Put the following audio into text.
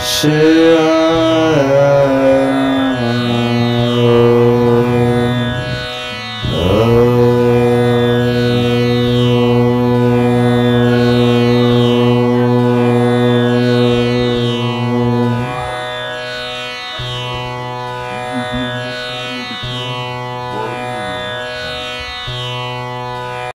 Shiva.